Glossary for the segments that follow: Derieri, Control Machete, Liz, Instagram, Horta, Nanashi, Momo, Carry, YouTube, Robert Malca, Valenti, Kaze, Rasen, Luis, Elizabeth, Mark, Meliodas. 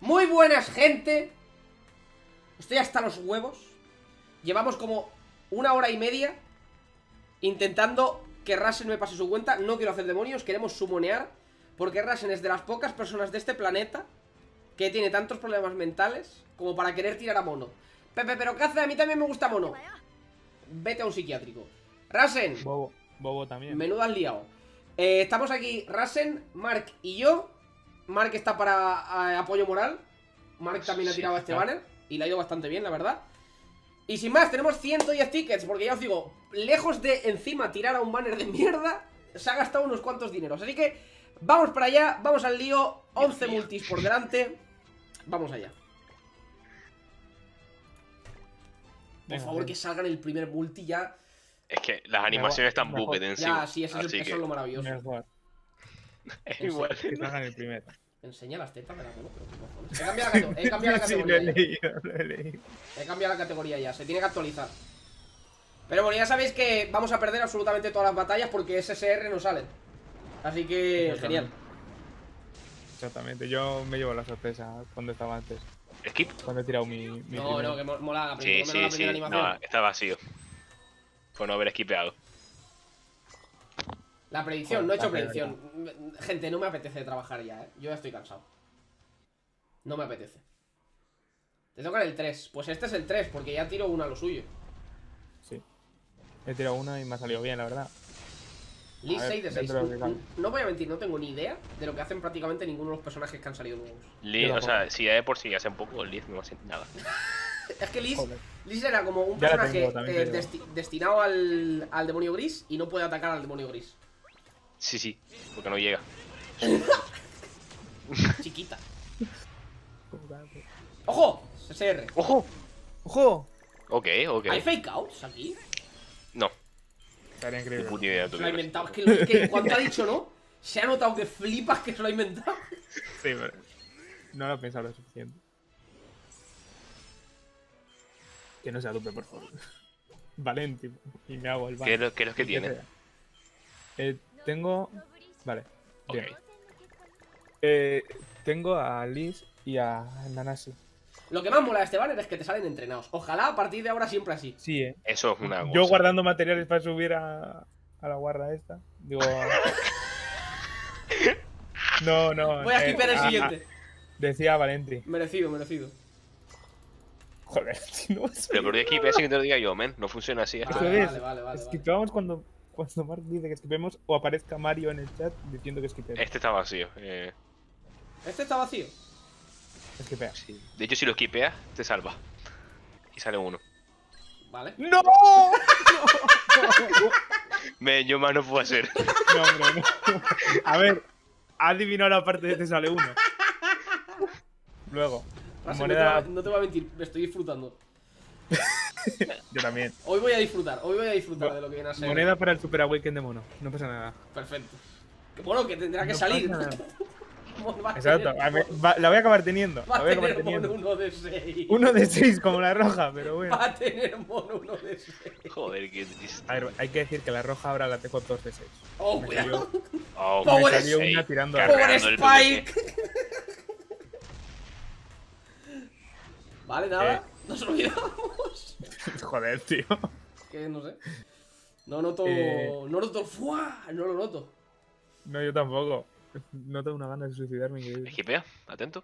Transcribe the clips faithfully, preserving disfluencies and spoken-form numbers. Muy buenas, gente. Estoy hasta los huevos. Llevamos como una hora y media intentando que Rasen me pase su cuenta. No quiero hacer demonios, queremos sumonear, porque Rasen es de las pocas personas de este planeta que tiene tantos problemas mentales como para querer tirar a Mono. Pepe, pero caza, a mí también me gusta Mono. Vete a un psiquiátrico. Rasen. Bobo, bobo también. Menudo has liado. Eh, estamos aquí, Rasen, Mark y yo. Mark está para a, apoyo moral. Mark también ha tirado sí, a este claro. banner y le ha ido bastante bien, la verdad. Y sin más, tenemos ciento diez tickets, porque ya os digo, lejos de encima tirar a un banner de mierda, se ha gastado unos cuantos dineros. Así que vamos para allá, vamos al lío. Once multis por delante. Vamos allá. Por favor, que salgan el primer multi ya. Es que las animaciones están buffed encima. Ya, sí, eso, es, que... eso es lo maravilloso. Es igual que salgan el primero. Enseña las tetas de la mano, pero qué cojones. He cambiado la, cato he cambiado la categoría. Sí, lo he leído, lo he leído. He cambiado la categoría ya, se tiene que actualizar. Pero bueno, ya sabéis que vamos a perder absolutamente todas las batallas porque S S R no salen. Así que genial. Exactamente, yo me llevo la sorpresa cuando estaba antes. ¿Skip? Cuando he tirado mi. mi no, primer. no, que mola. Sí, sí, la sí. No, está vacío. Por no haber esquipeado. La predicción, no he hecho predicción. Gente, no me apetece trabajar ya, ¿eh? Yo ya estoy cansado. No me apetece. Te tocan el tres. Pues este es el tres, porque ya tiro una a lo suyo. Sí. He tirado una y me ha salido bien, la verdad. Liz seis de seis. No voy a mentir, no tengo ni idea de lo que hacen prácticamente ninguno de los personajes que han salido nuevos. Liz, o sea, si ya de por sí hace un poco, Liz no hace nada. Es que Liz, Liz era como un personaje eh, desti destinado al, al demonio gris y no puede atacar al demonio gris. Sí, sí, porque no llega. Chiquita. ¡Ojo! C C R. ¡Ojo! ¡Ojo! Ok, ok. ¿Hay fake outs aquí? No. Estaría increíble. Qué puta idea, se lo ha inventado. Es que, lo, es que cuando ha dicho no, se ha notado que flipas que se lo ha inventado. Sí, pero no lo he pensado lo suficiente. Que no sea dupe, por favor. Valenti. Y me hago el ban. ¿Qué es lo, qué es lo que tiene? Eh... Tengo... Vale, okay. Bien. Eh, tengo a Liz y a Nanashi. Lo que más mola de este banner es que te salen entrenados. Ojalá a partir de ahora siempre así. Sí, eh. Eso es una cosa. Yo guardando materiales para subir a, a la guarda esta. Digo... no, no. Voy a skipear eh, el siguiente. Ah, decía Valenti. Merecido, merecido. Joder, no me Pero por qué skipear si que te lo diga yo, men. No funciona así. Vale, vale, vale, vale, vale. Skipeamos cuando... Cuando Mark dice que esquipemos o aparezca Mario en el chat diciendo que esquipemos. Este está vacío. Eh... ¿Este está vacío? Esquipea. Sí. De hecho, si lo esquipeas, te salva. Y sale uno. Vale. ¡No! Me, yo más no puedo hacer. No, hombre, no. A ver, adivinó la parte de te sale uno. Luego. Rasen, moneda... no, te va, no te voy a mentir, me estoy disfrutando. Yo también. Hoy voy a disfrutar, hoy voy a disfrutar no, de lo que viene a ser. Moneda para el Super Awaken de Mono, no pasa nada. Perfecto. Bueno, que tendrá que no salir. Exacto, a ver, va, la voy a acabar teniendo. Va a tener acabar teniendo. Mono uno de seis. uno de seis, como la roja, pero bueno. Va a tener Mono uno de seis. Joder, qué triste. A ver, hay que decir que la roja ahora la tengo dos de seis. Oh, cuidado. Oh, Power Spike. Power Spike. Vale, nada. Eh. Nos olvidamos. Joder, tío. Que no sé. No noto. Eh... No noto. ¡Fua! No lo noto. No, yo tampoco. Noto una gana de suicidarme. Esquipea, atento.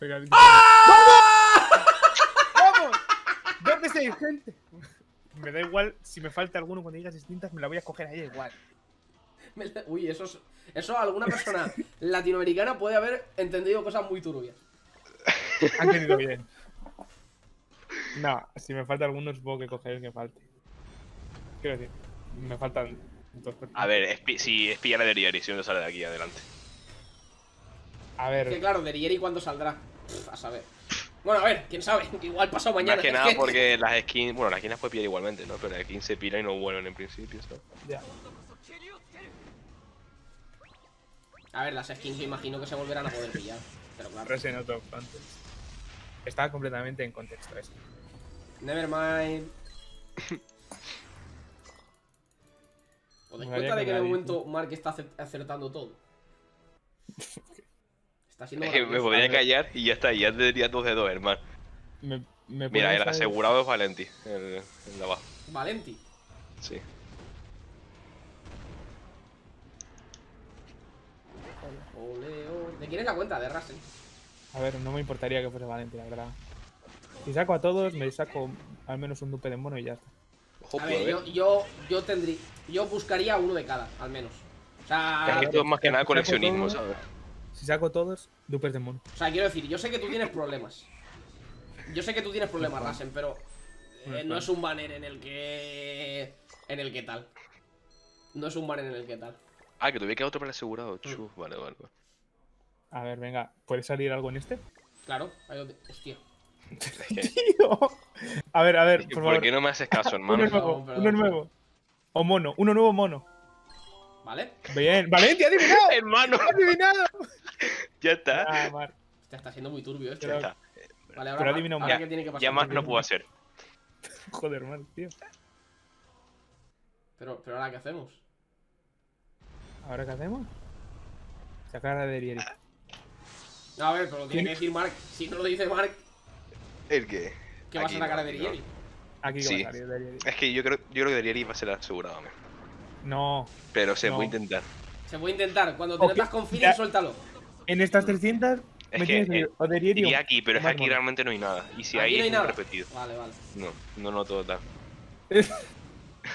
Venga, ¡ah! ¡Vamos! ¡Vamos! dos de seis, gente. Me da igual si me falta alguno cuando digas distintas, me la voy a escoger a ella igual. Uy, eso es... Eso alguna persona latinoamericana puede haber entendido cosas muy turbias. Han entendido bien. No, si me falta alguno, supongo que coger el que falte. Quiero decir, me faltan dos personas. A ver, si es pillar a Derieri, si no sale de aquí adelante. A ver. Es que claro, Derieri cuándo saldrá. Pff, a saber. Bueno, a ver, quién sabe. Igual pasado mañana. Más que nada porque las skins. Bueno, las skins las puede pillar igualmente, ¿no? Pero las skins se pilan y no vuelan en principio, ¿sabes? Ya. A ver, las skins me imagino que se volverán a poder pillar. Pero claro. Resen otro antes. Estaba completamente en contexto eso. Never mind. ¿Os dais cuenta de que de momento Mark está acertando todo? Está siendo eh, me podría callar y ya está, ya tendría dos de dos, hermano. Me, me Mira, el asegurado es Valenti, el, el de abajo. ¿Valenti? Sí. Ole, ole. ¿De quién es la cuenta? De Rasen. A ver, no me importaría que fuese Valenti, la verdad. Si saco a todos, me saco al menos un dupe de mono y ya está. Ojo, a ver, yo, yo, yo tendría... Yo buscaría uno de cada, al menos. O sea... Esto es más que nada coleccionismo, ¿sabes? Si saco todos, dupes de mono. O sea, quiero decir, yo sé que tú tienes problemas. Yo sé que tú tienes problemas, Rasen, pero... Eh, no es un banner en el que... En el que tal. No es un banner en el que tal. Ah, que tuve que otro para el asegurado. Chuf, mm. vale, vale, vale. A ver, venga. ¿Puede salir algo en este? Claro. Ahí donde... Hostia. Tío. A ver, a ver, por, ¿Por favor. ¿Por qué no me haces caso, hermano? Uno nuevo, no, perdón, uno nuevo. O mono, uno nuevo mono. Vale. Bien, Valenti, adivinado. Hermano, adivinado. Ya está. Ah, este está siendo muy turbio esto. Ya está. Vale, ahora, Pero adivinado, ahora ya, que tiene que pasar. Ya más no puedo hacer. Joder, mal, tío. Pero, pero ahora qué hacemos. ¿Ahora qué hacemos? Sacar a Derieri. A ver, pero lo tiene que decir Mark. Si no lo dice Mark. ¿El qué? ¿Qué vas a sacar a Derieri? Aquí que sí. va a salir Derieri. Es que yo creo, yo creo que Derieri va a ser asegurado, hombre. No. Pero se no. puede intentar. Se puede intentar. Cuando te metas con Fili, suéltalo. En estas trescientas. Es me que, que o Derieri o... aquí, pero es que aquí realmente no hay nada. Y si aquí hay, no hay es nada. repetido. Vale, vale. No, no, no todo tal.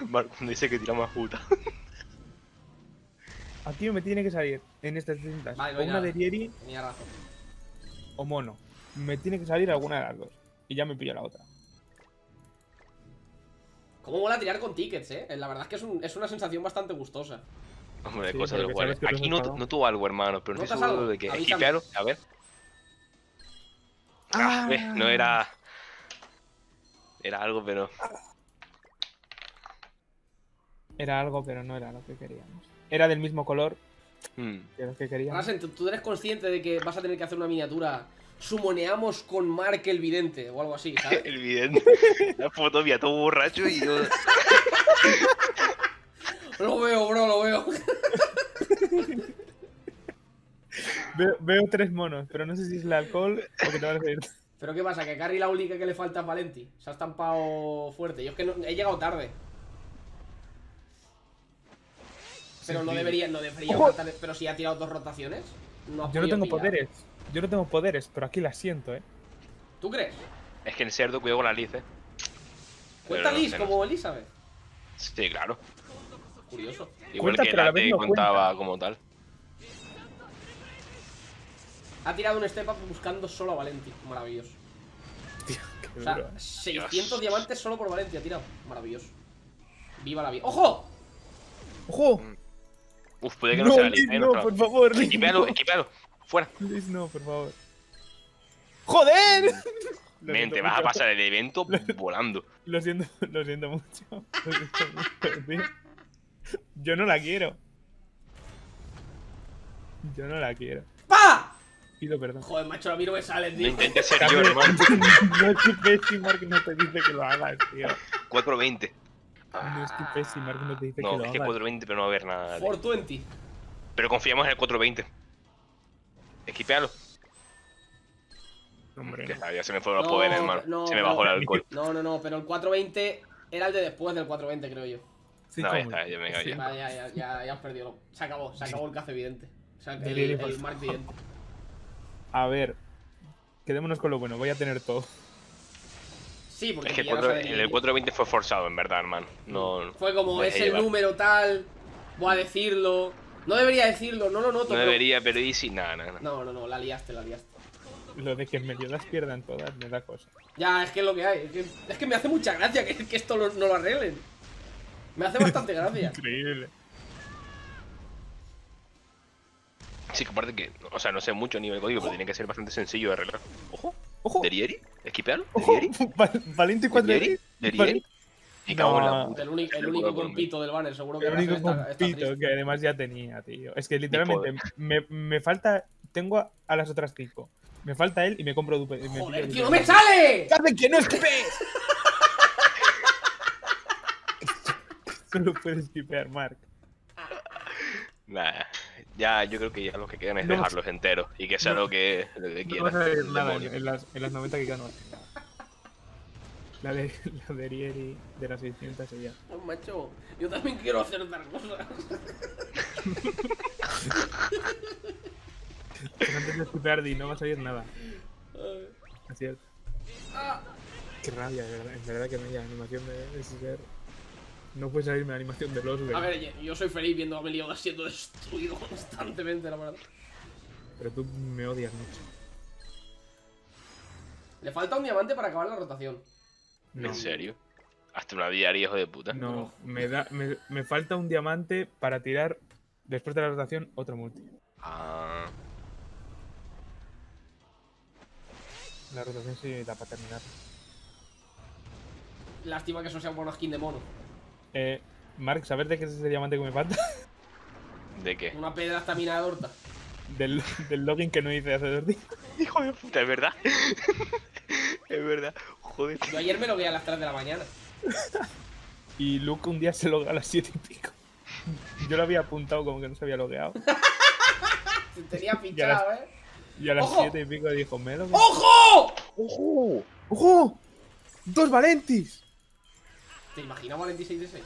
Marco dice que tira más puta. Aquí me tiene que salir en estas trescientas. Vale, no o una Derieri. Tenía razón. O mono. Me tiene que salir alguna de las dos. Y ya me pillo la otra. Cómo mola tirar con tickets, eh. La verdad es que es, un, es una sensación bastante gustosa. Hombre, sí, cosas de jugar. Aquí no, no tuvo algo, hermano. Pero no estoy seguro de que... Esquipealo, a ver. Ah, ah. Eh, no era... Era algo, pero... Era algo, pero no era lo que queríamos. Era del mismo color mm. que lo que queríamos. Rasen, ¿tú, ¿tú eres consciente de que vas a tener que hacer una miniatura... Sumoneamos con Mark el vidente o algo así, ¿sabes? El vidente. La foto mía, todo borracho y yo... Lo veo, bro, lo veo. Veo, veo tres monos, pero no sé si es el alcohol o que te van a decir. Pero ¿qué pasa? Que Carry la única que le falta a Valenti. Se ha estampado fuerte. Yo es que no, he llegado tarde. Pero sí, no debería, no debería faltar. Pero si ha tirado dos rotaciones. No yo no tengo pillar. poderes. Yo no tengo poderes, pero aquí la siento, ¿eh? ¿Tú crees? Es que en cerdo cuidado con la Liz, ¿eh? ¿Cuenta Liz como Elizabeth? Sí, claro. Curioso. Igual que la te contaba como tal. Ha tirado un step up buscando solo a Valenti. Maravilloso. Tío, qué o sea, duro, ¿eh? seiscientos Dios. diamantes solo por Valenti ha tirado. Maravilloso. Viva la vida. ¡Ojo! ¡Ojo! Uf, puede que no, no sea Liz, ¿eh? No, no, por favor. Equipéalo, equipéalo. Fuera. Luis, no, por favor. ¡Joder! Ven, te vas mucho. a pasar el evento lo, volando. Lo siento, lo siento mucho. Lo siento mucho sí. Yo no la quiero. Yo no la quiero. ¡Pa! Pido perdón. Joder, macho, a mí no me sales, tío. No intentes ser yo, hermano. No esquipes si Mark no te dice que lo hagas, tío. cuatro veinte. No esquipes si Mark no te dice no, que lo hagas. No, es que cuatro veinte, pero no va a haber nada. cuatro veinte. Pero confiamos en el cuatro veinte. Esquipealo. Hombre, no. Ya se me fueron los no, poderes, hermano. No, se me bajó no, el alcohol. No, no, no, pero el cuatro veinte era el de después del cuatro veinte, creo yo. Sí, no, ya está, yo me sí. ya. Vale, ya, ya, ya, ya has perdido. Se acabó, se acabó el cazo evidente. O sea, el, el, el Mark evidente. A ver, quedémonos con lo bueno, voy a tener todo. Sí, porque es que el, cuatro, no el cuatro veinte fue forzado, en verdad, hermano. No, fue como, es el número tal, voy a decirlo. No debería decirlo, no lo noto. No debería, pero y si nada, nada. No, no, no, la liaste, la liaste. Lo de que Meliodas pierdan todas me da cosa. Ya, es que es lo que hay. Es que, es que me hace mucha gracia que, que esto lo, no lo arreglen. Me hace bastante gracia. Increíble. Sí, que aparte que, o sea, no sé mucho a nivel código, ojo. Pero tiene que ser bastante sencillo de arreglar. Ojo, ojo. ¿Derieri? ¿Esquipealo? ¿Derieri? ¿Valenti cuatro Derieri? ¿Derieri? No, el único, el único compito del banner, seguro que el único compito que además ya tenía, tío. Es que literalmente me, me falta. Tengo a, a las otras cinco. Me falta él y me compro dupe. ¡Joder, me tío, no me sale! ¡Carmen, que no esquipes! Solo puedes esquipear, Mark. Nah, ya yo creo que ya lo que quedan es no, dejarlos no, enteros y que sea no, lo que, lo que quieran. No en, en, las, en las noventa que quedan. La de la Derieri de las seiscientas y ya. No, macho, yo también quiero hacer otras cosas. Antes de escuchar, Di, no va a salir nada. Así es. Ah. Qué rabia, de verdad. Es verdad que no hay animación de Super. No puede salirme la animación de los. A ver, yo soy feliz viendo a Meliodas siendo destruido constantemente, la verdad. Pero tú me odias mucho. Le falta un diamante para acabar la rotación. No. ¿En serio? Hazte una diaria, hijo de puta. No, me, da, me, me falta un diamante para tirar, después de la rotación, otro multi. Ah. La rotación sí da para terminar. Lástima que eso sea un buen skin de mono. Eh, Mark, ¿sabes de qué es ese diamante que me falta? ¿De qué? Una piedra estamina de Horta. Del, del login que no hice hace dos días. Hijo de puta, es verdad. Es verdad. Joder. Yo ayer me lo vi a las tres de la mañana. Y Luke un día se logueó a las siete y pico. Yo lo había apuntado como que no se había logueado. Se tenía pinchado, ¿eh? Y a las siete y pico dijo, me lo... ¡Ojo! ¡Ojo! ¡Ojo! ¡Dos Valentis! ¿Te imaginas Valenti seis de seis?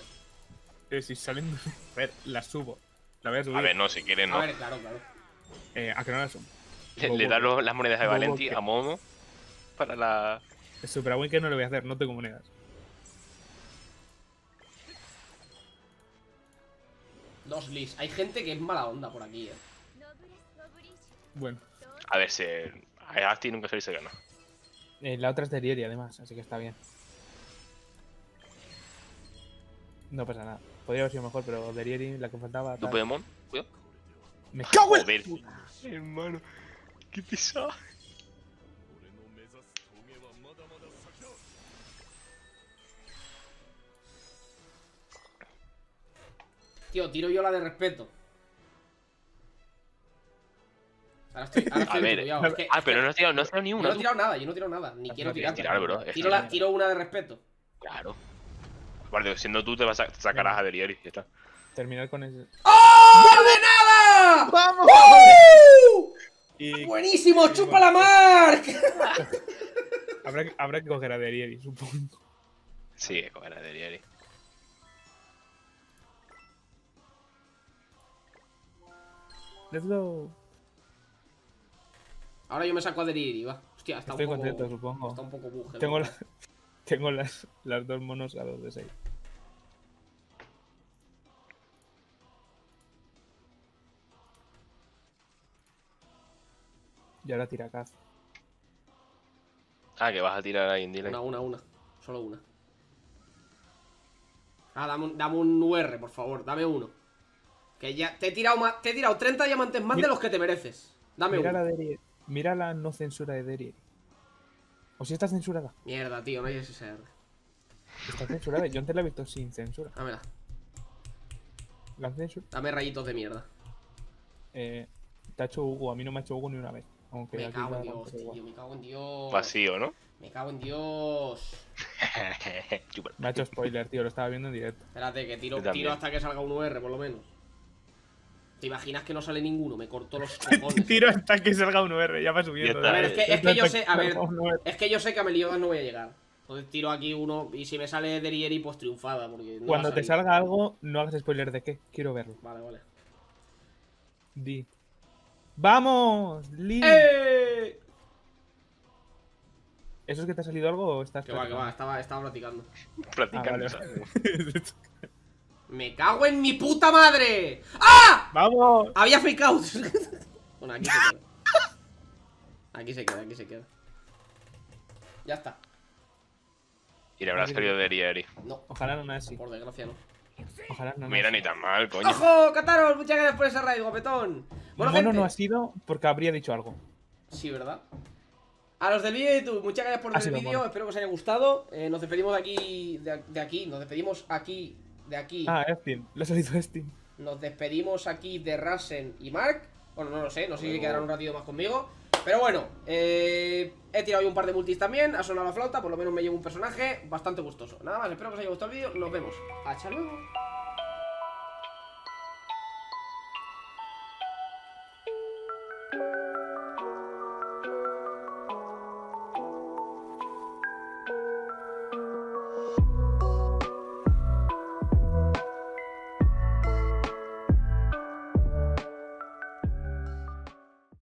Eh, si salen... A ver, las subo. La voy a subir. A ver, no, si quieren no. A ver, claro, claro. Eh, ¿a qué no las subo? Le, le dan las monedas de Valenti a Momo para la... El Super Win que no lo voy a hacer, no tengo monedas. Dos Liz. Hay gente que es mala onda por aquí, eh. Bueno. A ver, se... A Asti nunca se gana. Eh, la otra es de Derieri, además, así que está bien. No pasa nada. Podría haber sido mejor, pero Derieri, la que faltaba... ¿Tu Pokémon? Cuidado. ¡Me cago en la puta! Hermano, qué pesado. Tío, tiro yo la de respeto. Ahora estoy, ahora estoy a ver, no, es que, ah, pero no he tirado, no he tirado ni una. Yo no he tirado nada, yo no he tirado nada. Ni no quiero tirar, tirar bro. Tiro, la, tiro una de respeto. Claro. Aparte, siendo tú, te vas a sacarás a Derieri y ya está. Terminar con ese. ¡Oh! ¡No de nada! ¡Vamos! ¡Uh! Y... ¡Buenísimo! ¡Chupa la Mark! habrá, que, habrá que coger a Derieri, supongo. Sí, coger a Derieri. Let's go. Ahora yo me saco a Derieri, va. Hostia, está Estoy un poco... contento, supongo. Está un poco buje. Tengo, la... Tengo las... las dos monos a dos de seis. Y ahora tira Kaz. Ah, que vas a tirar ahí en delay. Una, una, una. Solo una. Ah, dame un, dame un U R, por favor. Dame uno. Que ya... Te he tirado, más... te he tirado treinta diamantes más. Mira... de los que te mereces. Dame Mira uno. La de... Mira la no censura de Derieri. O si está censurada. Mierda, tío, no hay S S R. Está censurada, yo antes la he visto sin censura. Dámela. ¿La han censurado? Dame rayitos de mierda. Eh, te ha hecho Hugo, a mí no me ha hecho Hugo ni una vez. Aunque me cago en Dios, tío, tío, me cago en Dios. Vacío, ¿no? Me cago en Dios. Me ha hecho spoiler, tío, lo estaba viendo en directo. Espérate, que tiro, tiro hasta que salga un U R, por lo menos. ¿Te imaginas que no sale ninguno? Me cortó los cojones. Tiro hasta que salga un U R, ya va subiendo. A ver, es que, es que yo sé, a ver, es que yo sé que a Meliodas no voy a llegar. Entonces tiro aquí uno y si me sale Derieri, pues triunfada. Porque no Cuando te salga algo, no hagas spoiler de qué. Quiero verlo. Vale, vale. Di. ¡Vamos! ¡Liz! ¡Eh! ¿Eso es que te ha salido algo o estás...? Que va, que va, estaba, estaba platicando. Platicando. Ah, vale. ¡Me cago en mi puta madre! ¡Ah! ¡Vamos! Había fake out. Bueno, aquí se queda. Aquí se queda, aquí se queda. Ya está. Y le habrá salido Derieri. No. Ojalá no me así. Por desgracia no. Ojalá no. Mira, ni tan mal, coño. ¡Ojo, Cataros! Muchas gracias por ese raid, guapetón. Bueno, gente, no ha sido porque habría dicho algo. Sí, ¿verdad? A los del vídeo de YouTube, muchas gracias por ver el vídeo. Espero que os haya gustado. Eh, nos despedimos de aquí. De, de aquí. Nos despedimos aquí. De aquí. Ah, Steam. Lo ha salido Steam. Nos despedimos aquí de Rasen y Mark. Bueno, no lo sé, no sé si quedarán un ratito más conmigo. Pero bueno, eh, he tirado hoy un par de multis también. Ha sonado la flauta, por lo menos me llevo un personaje bastante gustoso. Nada más, espero que os haya gustado el vídeo. Nos vemos. Hasta luego.